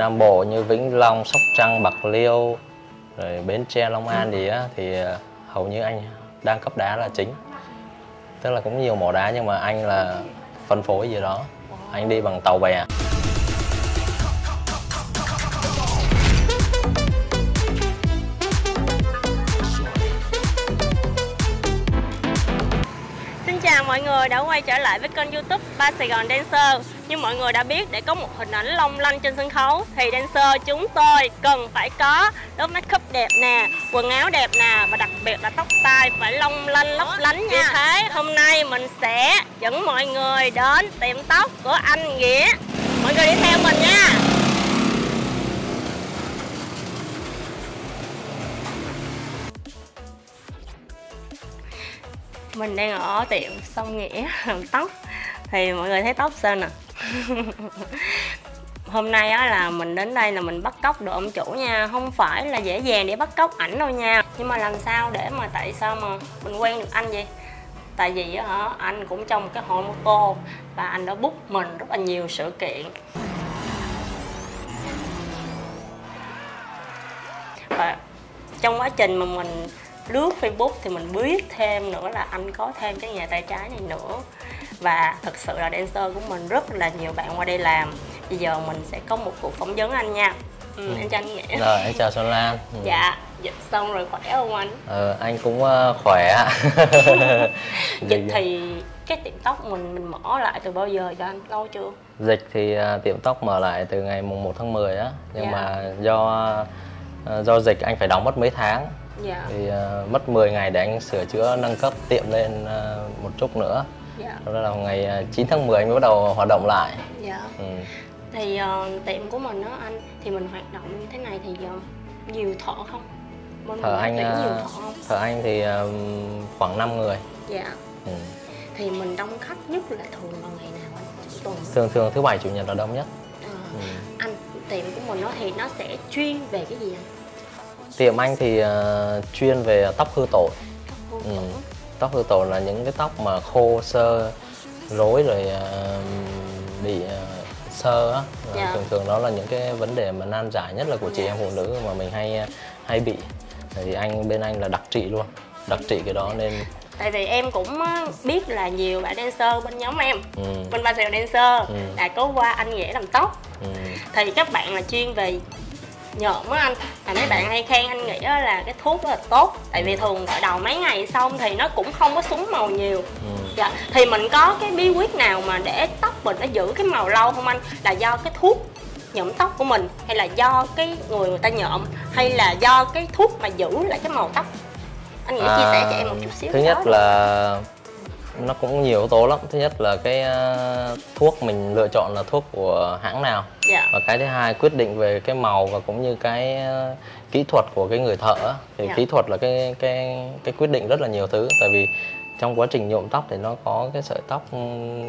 Nam Bộ như Vĩnh Long, Sóc Trăng, Bạc Liêu, rồi Bến Tre, Long An gì á thì hầu như anh đang cấp đá là chính. Tức là cũng nhiều mỏ đá nhưng mà anh là phân phối gì đó, anh đi bằng tàu bè. Mọi người đã quay trở lại với kênh YouTube Ba Sài Gòn Dancer. Như mọi người đã biết, để có một hình ảnh long lanh trên sân khấu thì dancer chúng tôi cần phải có lớp make up đẹp nè, quần áo đẹp nè, và đặc biệt là tóc tai phải long lanh lấp lánh nha. Vì thế hôm nay mình sẽ dẫn mọi người đến tiệm tóc của anh Nghĩa. Mọi người đi theo mình nha. Mình đang ở tiệm Song Nghĩa làm tóc. Thì mọi người thấy tóc sao nè. Hôm nay á là mình đến đây là mình bắt cóc được ông chủ nha. Không phải là dễ dàng để bắt cóc ảnh đâu nha. Nhưng mà làm sao để mà tại sao mà mình quen được anh vậy? Tại vì hả, anh cũng trong một cái hội mô tô và anh đã book mình rất là nhiều sự kiện. Và trong quá trình mà mình lướt Facebook thì mình biết thêm nữa là anh có thêm cái nghề tay trái này nữa. Và thật sự là dancer của mình rất là nhiều bạn qua đây làm. Bây giờ mình sẽ có một cuộc phỏng vấn anh nha. Em chào anh Nghĩa. Rồi, em chào Xuân Lan. Dạ, dịch xong rồi khỏe không anh? Anh cũng khỏe. Dịch thì cái tiệm tóc mình mở lại từ bao giờ cho anh? Lâu chưa? Dịch thì tiệm tóc mở lại từ ngày mùng 1 tháng 10 á. Nhưng dạ. Mà do dịch anh phải đóng mất mấy tháng. Dạ. Thì mất 10 ngày để anh sửa chữa nâng cấp tiệm lên một chút nữa. Dạ. Đó là ngày 9 tháng 10 anh mới bắt đầu hoạt động lại. Dạ. Thì tiệm của mình đó anh, thì mình hoạt động như thế này thì nhiều thợ không? Thợ anh thì khoảng 5 người. Dạ. Thì mình đông khách nhất là thường vào ngày nào anh? Tuần. Thường thứ Bảy Chủ Nhật là đông nhất. Anh, tiệm của mình đó thì nó sẽ chuyên về cái gì anh? Tiệm anh thì chuyên về tóc hư tổn. Tóc hư tổn là những cái tóc mà khô sơ, rối rồi bị sơ á. Dạ. Thường đó là những cái vấn đề mà nan giải nhất là của chị em phụ nữ mà mình hay bị. Thì bên anh là đặc trị luôn, đặc trị cái đó nên. Tại vì em cũng biết là nhiều bạn dancer bên nhóm em, bên Ba Sài Gòn Dancer đã có qua anh Nghĩa làm tóc. Thì các bạn là chuyên về nhộm á anh, là mấy bạn hay khen anh Nghĩa là cái thuốc rất là tốt. Tại vì thường gọi đầu mấy ngày xong thì nó cũng không có súng màu nhiều. Dạ. Thì mình có cái bí quyết nào mà để tóc mình nó giữ cái màu lâu không anh? Là do cái thuốc nhuộm tóc của mình, hay là do cái người ta nhuộm, hay là do cái thuốc mà giữ lại cái màu tóc? Anh Nghĩa chia sẻ cho em một chút xíu. Thứ nhất là nó cũng nhiều yếu tố lắm. Thứ nhất là cái thuốc mình lựa chọn là thuốc của hãng nào. Dạ. Và cái thứ hai quyết định về cái màu và cũng như cái kỹ thuật của cái người thợ. Thì dạ. Kỹ thuật là cái quyết định rất là nhiều thứ. Tại vì trong quá trình nhuộm tóc thì nó có cái sợi tóc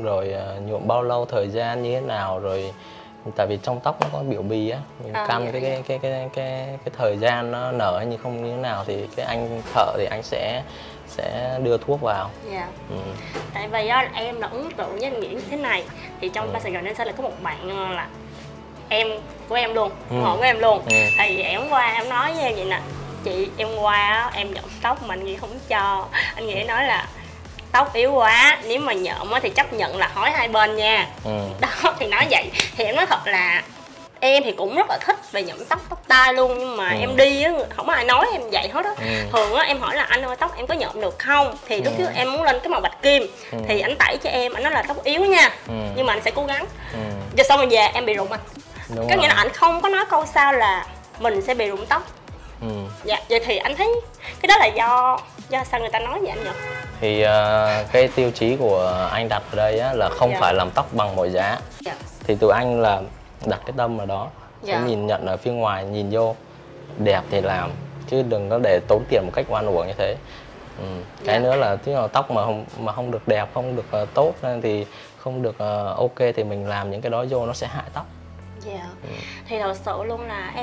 rồi nhuộm bao lâu, thời gian như thế nào rồi. Tại vì trong tóc nó có biểu bì á, mình căn dạ. cái thời gian nó nở như không như thế nào thì cái anh thợ thì anh sẽ đưa thuốc vào. Dạ. Tại vì đó, em là ấn tượng với anh Nghĩa như thế này. Thì trong Ba Sài Gòn Dancer là có một bạn là em của em luôn, họ của em luôn. Thì em qua em nói với em vậy nè, chị em qua em nhuộm tóc mà anh Nghĩa không cho. Anh Nghĩa nói là tóc yếu quá, nếu mà nhuộm thì chấp nhận là hói hai bên nha. Đó thì nói vậy. Thì em nói thật là em thì cũng rất là thích về nhuộm tóc tai luôn. Nhưng mà em đi á, không ai nói em vậy hết á. Thường á, em hỏi là anh ơi tóc em có nhuộm được không? Thì lúc trước em muốn lên cái màu bạch kim. Thì anh tẩy cho em, anh nói là tóc yếu nha. Nhưng mà anh sẽ cố gắng. Rồi xong rồi về em bị rụng anh. Có nghĩa là anh không có nói câu sao là mình sẽ bị rụng tóc. Dạ, vậy thì anh thấy cái đó là do sao người ta nói vậy anh nhỉ? Thì cái tiêu chí của anh đặt ở đây á, là không phải làm tóc bằng mọi giá. Thì tụi anh là đặt cái tâm vào đó, cái nhìn nhận ở phía ngoài, nhìn vô đẹp thì làm, chứ đừng có để tốn tiền một cách oan uổng như thế. Cái nữa là chứ là tóc mà không được đẹp, không được tốt nên thì không được ok thì mình làm những cái đó vô nó sẽ hại tóc. Dạ. Thì thật sự luôn là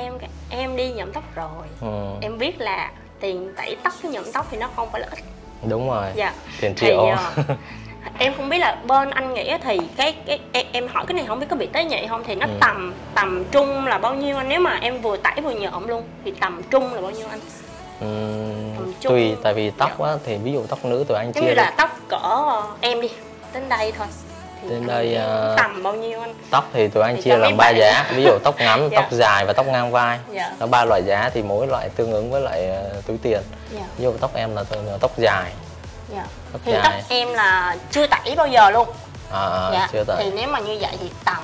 em đi nhuộm tóc rồi. Em biết là tiền tẩy tóc với nhuộm tóc thì nó không phải là ít. Đúng rồi. Dạ. Tiền triệu. Em không biết là bên anh Nghĩa thì cái em hỏi cái này không biết có bị tế nhị không, thì nó tầm trung là bao nhiêu anh? Nếu mà em vừa tẩy vừa nhộm luôn thì tầm trung là bao nhiêu anh? Tùy, tại vì tóc á, thì ví dụ tóc nữ tụi anh chia là tóc cỡ em đi đến đây thôi thì đến đây tầm bao nhiêu anh? Tóc thì tụi anh thì chia làm 3 giá, ví dụ tóc ngắn, tóc dài và tóc ngang vai. Nó 3 loại giá thì mỗi loại tương ứng với lại túi tiền. Ví dụ tóc em là tóc dài. Tóc thì dài. Tóc em là chưa tẩy bao giờ luôn. Chưa tẩy. Thì nếu mà như vậy thì tầm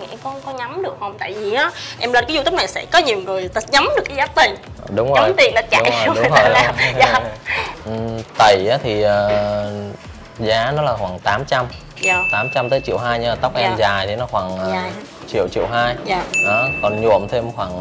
Nghĩa có nhắm được không? Tại vì á, em lên cái YouTube này sẽ có nhiều người ta nhắm được cái giá tiền. Đúng rồi. Nhắm tiền là chạy rồi làm. Tẩy á, thì giá nó là khoảng 800. 800 tới 1,2 triệu nha. Tóc em dài thì nó khoảng 1,2 triệu. Đó, còn nhuộm thêm khoảng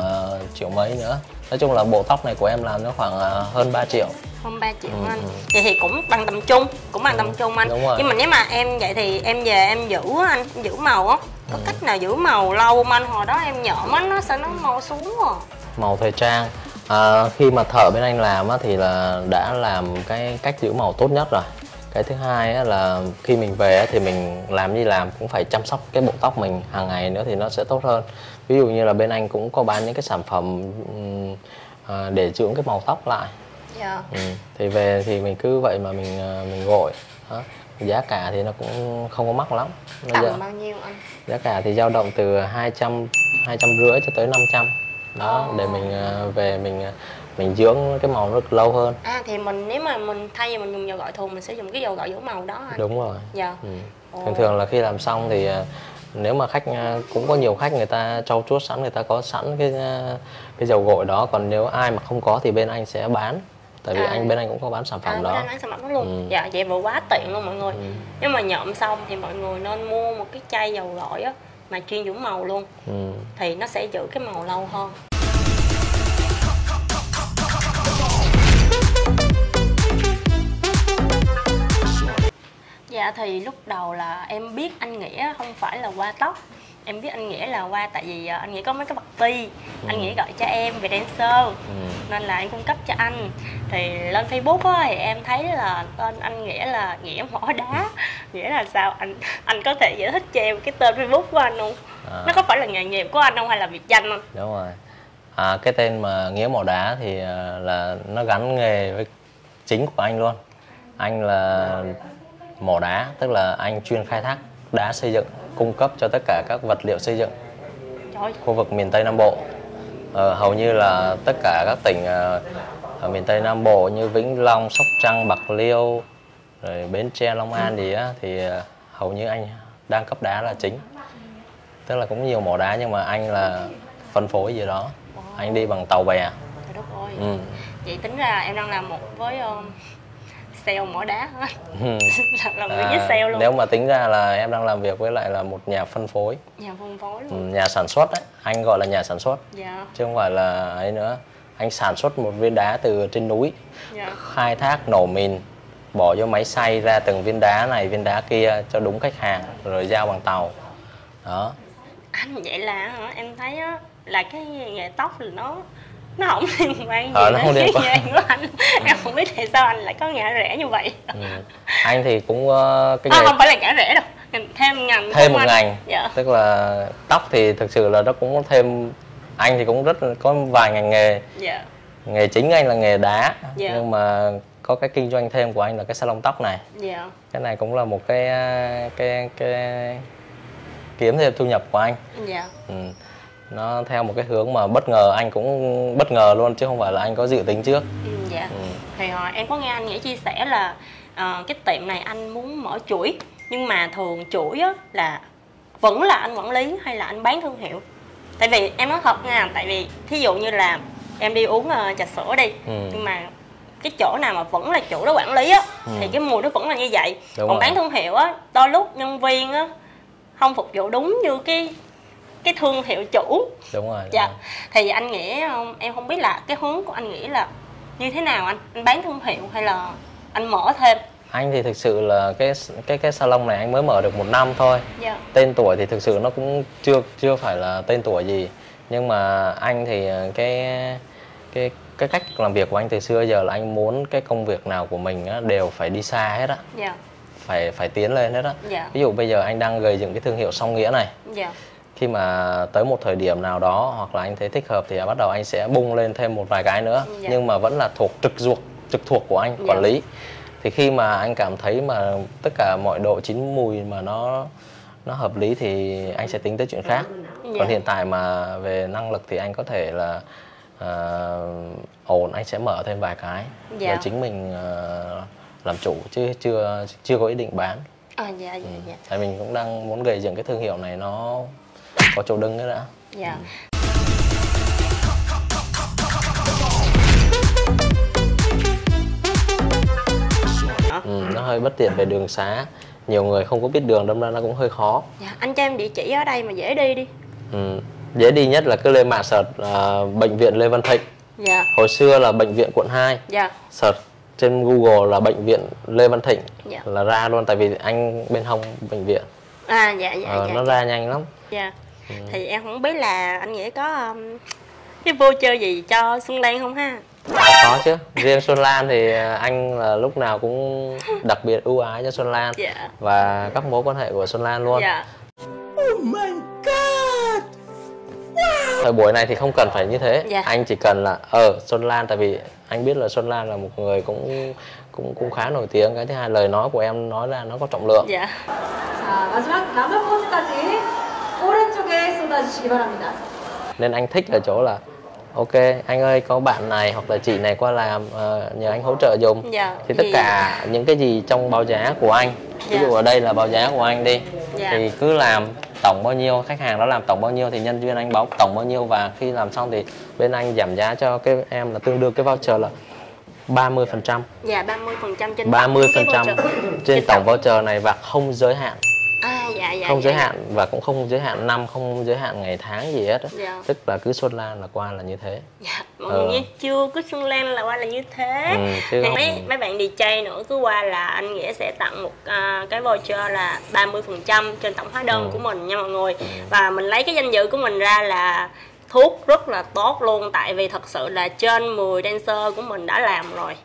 1,000,000 mấy nữa. Nói chung là bộ tóc này của em làm nó khoảng hơn 3 triệu. Hơn 3 triệu anh. Vậy thì cũng bằng tầm trung. Cũng bằng tầm trung anh. Nhưng mà nếu mà em vậy thì em về em giữ anh, em giữ màu á. Có cách nào giữ màu lâu không anh? Hồi đó em nhộm á, nó sẽ nó màu xuống rồi. Màu thời trang khi mà thợ bên anh làm á, thì là đã làm cái cách giữ màu tốt nhất rồi. Cái thứ hai á, là khi mình về thì mình làm gì làm cũng phải chăm sóc cái bộ tóc mình hàng ngày nữa thì nó sẽ tốt hơn. Ví dụ như là bên anh cũng có bán những cái sản phẩm để dưỡng cái màu tóc lại. Thì về thì mình cứ vậy mà mình gội. Đó. Giá cả thì nó cũng không có mắc lắm. Tầm bao nhiêu anh? Giá cả thì dao động từ 250 cho tới 500. Đó, để mình về mình dưỡng cái màu rất lâu hơn. Thì mình nếu mà mình thay vì mình dùng dầu gội thường mình sẽ dùng cái dầu gội dưỡng màu đó anh. Đúng rồi. Thường là khi làm xong thì nếu mà khách cũng có nhiều khách người ta trau chuốt sẵn, người ta có sẵn cái dầu gội đó, còn nếu ai mà không có thì bên anh sẽ bán. Tại vì bên anh cũng có bán sản phẩm đó. Bên anh bán sản phẩm đó luôn. Dạ, vậy mà quá tiện luôn mọi người. Nếu mà nhộm xong thì mọi người nên mua một cái chai dầu gội á mà chuyên dưỡng màu luôn. Thì nó sẽ giữ cái màu lâu hơn. Dạ thì lúc đầu là em biết anh Nghĩa không phải là qua tóc. Em biết anh Nghĩa là qua tại vì anh Nghĩa có mấy cái party, anh Nghĩa gọi cho em về dancer, nên là em cung cấp cho anh. Thì lên Facebook á, thì em thấy là tên anh Nghĩa là Nghĩa Mỏ Đá. Nghĩa là sao anh có thể giải thích cho em cái tên Facebook của anh không? Nó có phải là nghề nghiệp của anh không hay là biệt danh không? Đúng rồi. Cái tên mà Nghĩa Mỏ Đá thì là nó gắn nghề với chính của anh luôn. Anh là mỏ đá, tức là anh chuyên khai thác đá xây dựng, cung cấp cho tất cả các vật liệu xây dựng khu vực miền Tây Nam Bộ. Hầu như là tất cả các tỉnh ở miền Tây Nam Bộ như Vĩnh Long, Sóc Trăng, Bạc Liêu, rồi Bến Tre, Long An gì á, thì hầu như anh đang cấp đá là chính. Tức là cũng nhiều mỏ đá nhưng mà anh là phân phối gì đó, anh đi bằng tàu bè. Vậy tính ra em đang làm một với sale mỏ đá hết. Làm việc với sale luôn. Nếu mà tính ra là em đang làm việc với lại là một nhà phân phối. Nhà phân phối luôn. Nhà sản xuất đấy, anh gọi là nhà sản xuất. Chứ không phải là ấy nữa. Anh sản xuất một viên đá từ trên núi, khai thác nổ mìn, bỏ vô máy xay ra từng viên đá này viên đá kia cho đúng khách hàng rồi giao bằng tàu. Đó. Anh vậy là em thấy á, là cái nghề tóc là nó không liên quan gì đến nghề của anh. Em không biết tại sao anh lại có ngã rẽ như vậy. Anh thì cũng cái nghề... không phải là ngã rẽ đâu, thêm ngành, thêm một ngành. Tức là tóc thì thực sự là nó cũng thêm, anh thì cũng rất có vài ngành nghề. Nghề chính anh là nghề đá, nhưng mà có cái kinh doanh thêm của anh là cái salon tóc này. Cái này cũng là một cái kiếm thêm thu nhập của anh. Nó theo một cái hướng mà bất ngờ, anh cũng bất ngờ luôn chứ không phải là anh có dự tính trước. Thì em có nghe anh Nghĩa chia sẻ là cái tiệm này anh muốn mở chuỗi, nhưng mà thường chuỗi á, là vẫn là anh quản lý hay là anh bán thương hiệu? Tại vì em nói thật nha, tại vì thí dụ như là em đi uống trà sữa đi, nhưng mà cái chỗ nào mà vẫn là chủ đó quản lý á, thì cái mùi nó vẫn là như vậy. Còn bán thương hiệu á, đôi lúc nhân viên á không phục vụ đúng như cái thương hiệu chủ. Đúng rồi. Thì anh Nghĩa, em không biết là cái hướng của anh Nghĩa là như thế nào anh? Anh bán thương hiệu hay là anh mở thêm? Anh thì thực sự là cái salon này anh mới mở được 1 năm thôi. Tên tuổi thì thực sự nó cũng chưa phải là tên tuổi gì, nhưng mà anh thì cái cách làm việc của anh từ xưa giờ là anh muốn cái công việc nào của mình đều phải đi xa hết á. phải tiến lên hết đó. Dạ. Ví dụ bây giờ anh đang gây dựng cái thương hiệu Song Nghĩa này. Dạ. Khi mà tới một thời điểm nào đó hoặc là anh thấy thích hợp thì bắt đầu anh sẽ bung lên thêm một vài cái nữa. Dạ. Nhưng mà vẫn là thuộc trực thuộc của anh. Dạ. Quản lý. Thì khi mà anh cảm thấy mà tất cả mọi độ chín mùi mà nó hợp lý thì anh sẽ tính tới chuyện khác. Dạ. Còn hiện tại mà về năng lực thì anh có thể là ổn, anh sẽ mở thêm vài cái. Dạ. Để chính mình làm chủ chứ chưa có ý định bán. Dạ, dạ, dạ. Tại mình cũng đang muốn gây dựng cái thương hiệu này nó có chỗ đứng nữa đã. Dạ. Nó hơi bất tiện về đường xá, nhiều người không có biết đường đâm ra nó cũng hơi khó. Dạ, anh cho em địa chỉ ở đây mà dễ đi đi. Dễ đi nhất là cứ lên mạng search bệnh viện Lê Văn Thịnh. Dạ. Hồi xưa là bệnh viện quận 2. Dạ. Search trên Google là bệnh viện Lê Văn Thịnh. Dạ. Là ra luôn, tại vì anh bên hông bệnh viện. Dạ, dạ, dạ. Nó ra nhanh lắm. Dạ. Thì em không biết là anh Nghĩa có cái voucher gì cho Xuân Lan không ha? Có chứ, riêng Xuân Lan thì anh là lúc nào cũng đặc biệt ưu ái cho Xuân Lan. Dạ. Và các mối quan hệ của Xuân Lan luôn. Dạ. Oh my god. Wow. Thời buổi này thì không cần phải như thế. Dạ. Anh chỉ cần là Xuân Lan, tại vì anh biết là Xuân Lan là một người cũng khá nổi tiếng. Cái thứ hai, lời nói của em nói ra nó có trọng lượng. Dạ. Nên anh thích ở chỗ là ok, anh ơi có bạn này hoặc là chị này qua làm, nhờ anh hỗ trợ dùm. Dạ. Thì tất cả những cái gì trong báo giá của anh, ví dụ ở đây là báo giá của anh đi. Dạ. Thì cứ làm tổng bao nhiêu, khách hàng đó làm tổng bao nhiêu thì nhân viên anh báo tổng bao nhiêu, và khi làm xong thì bên anh giảm giá cho cái em là tương đương cái voucher là 30%. Dạ, 30% trên 30% trên tổng voucher này, và không giới hạn. Dạ, dạ, không giới hạn, và cũng không giới hạn năm, không giới hạn ngày tháng gì hết. Dạ. Tức là cứ Xuân Lan là qua là như thế. Dạ, mọi người chưa cứ Xuân Lan là qua là như thế. Thì mấy bạn DJ nữa cứ qua là anh Nghĩa sẽ tặng một cái voucher là 30% trên tổng hóa đơn của mình nha mọi người. Và mình lấy cái danh dự của mình ra là thuốc rất là tốt luôn, tại vì thật sự là trên 10 dancer của mình đã làm rồi,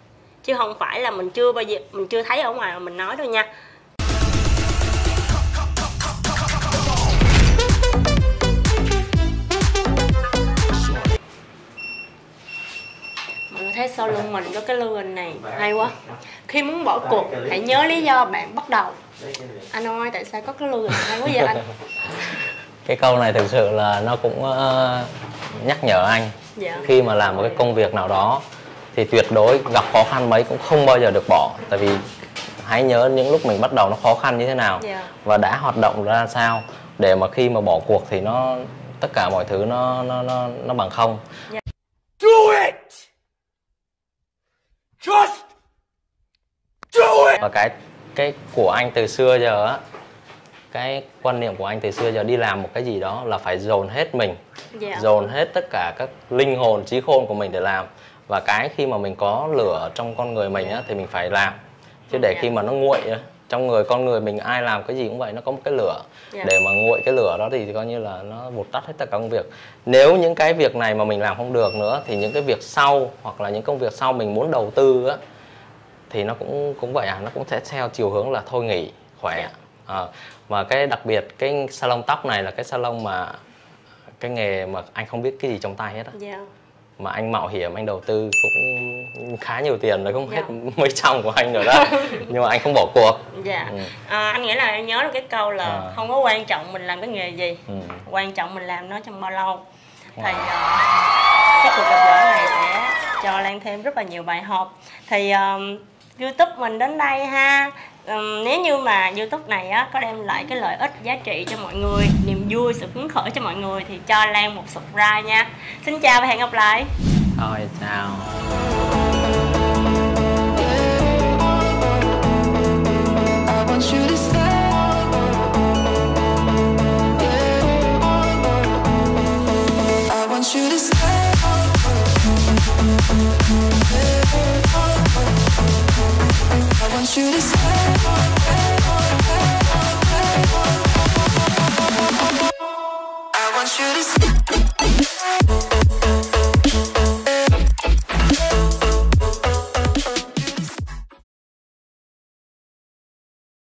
chứ không phải là mình chưa bao giờ mình chưa thấy ở ngoài mà mình nói đâu nha. Thấy sau lưng mình có cái lưu hình này hay quá. Khi muốn bỏ cuộc hãy nhớ lý do bạn bắt đầu. Anh ơi, tại sao có cái lưu hình hay quá vậy anh? Cái câu này thực sự là nó cũng nhắc nhở anh. Dạ. Khi mà làm một cái công việc nào đó thì tuyệt đối gặp khó khăn mấy cũng không bao giờ được bỏ, tại vì hãy nhớ những lúc mình bắt đầu nó khó khăn như thế nào. Dạ. Và đã hoạt động ra sao để mà khi mà bỏ cuộc thì nó tất cả mọi thứ nó bằng không. Dạ. Do it. Just do it. Và cái của anh từ xưa giờ á, cái quan niệm của anh từ xưa giờ đi làm một cái gì đó là phải dồn hết mình. Yeah. Dồn hết tất cả các linh hồn, trí khôn của mình để làm. Và cái khi mà mình có lửa trong con người mình á, thì mình phải làm. Chứ để khi mà nó nguội trong người con người mình, ai làm cái gì cũng vậy, nó có một cái lửa. Yeah. Để mà nguội cái lửa đó thì coi như là nó vụt tắt hết tất cả công việc. Nếu những cái việc này mà mình làm không được nữa thì những cái việc sau, hoặc là những công việc sau mình muốn đầu tư á, thì nó cũng vậy nó cũng sẽ theo chiều hướng là thôi nghỉ khỏe. Yeah. Mà cái đặc biệt cái salon tóc này là cái salon mà cái nghề mà anh không biết cái gì trong tay hết á. Yeah. Mà anh mạo hiểm, anh đầu tư cũng khá nhiều tiền rồi, cũng hết mấy trăm của anh rồi đó. Nhưng mà anh không bỏ cuộc. Dạ. Anh nghĩ là em nhớ được cái câu là không có quan trọng mình làm cái nghề gì, quan trọng mình làm nó trong bao lâu. Thì cái cuộc gặp gỡ này sẽ cho Lan thêm rất là nhiều bài học. Thì YouTube mình đến đây ha. Nếu như mà YouTube này á, có đem lại cái lợi ích giá trị cho mọi người, niềm vui, sự phấn khởi cho mọi người, thì cho Lan một subscribe nha. Xin chào và hẹn gặp lại. Chào.